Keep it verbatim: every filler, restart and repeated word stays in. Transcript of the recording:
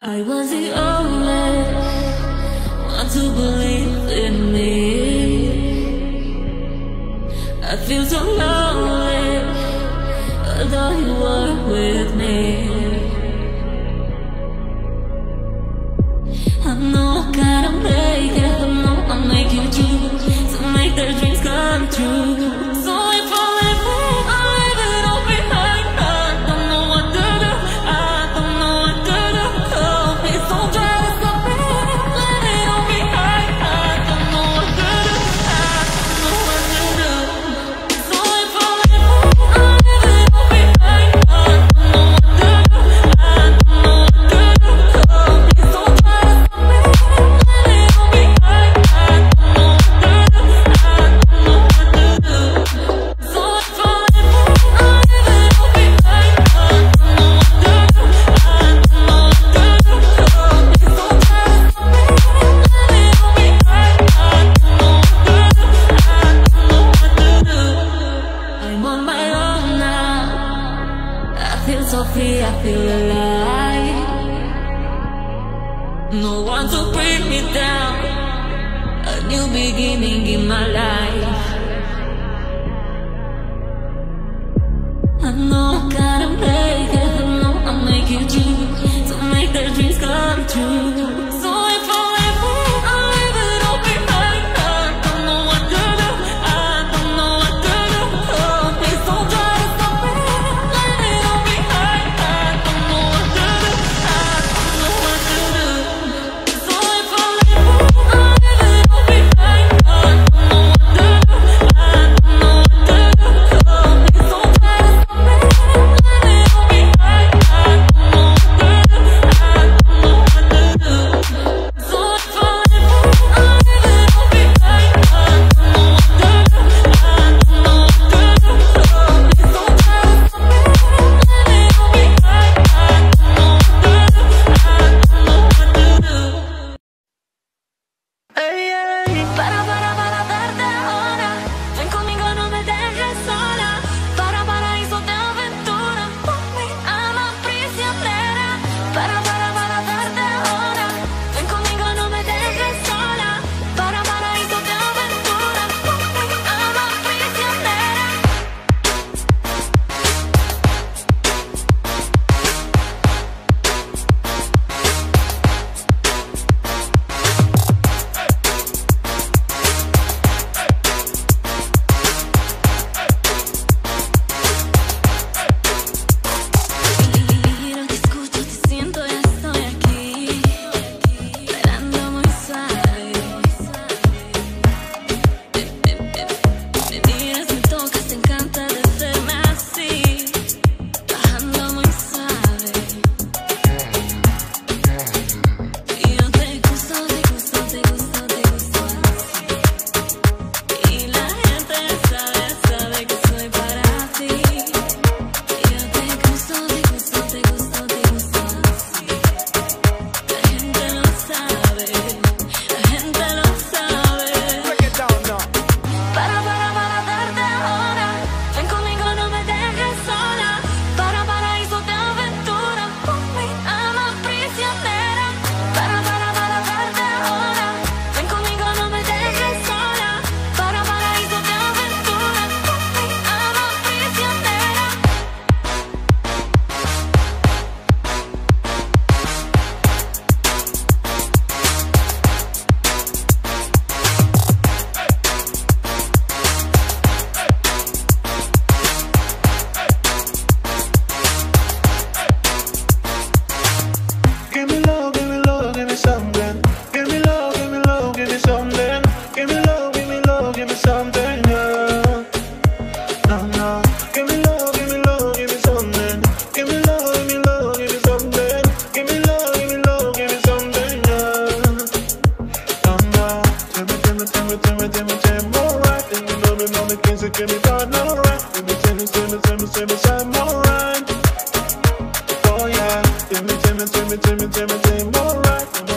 I was the only one to believe in me. I feel so lonely, although you were with me. I know I gotta make it, I know I'll make you true, to make their dreams come true. So if I I feel alive. No one to bring me down. A new beginning in my life. I know I gotta make it. I know I'll make it true, to make their dreams come true. So if I alright.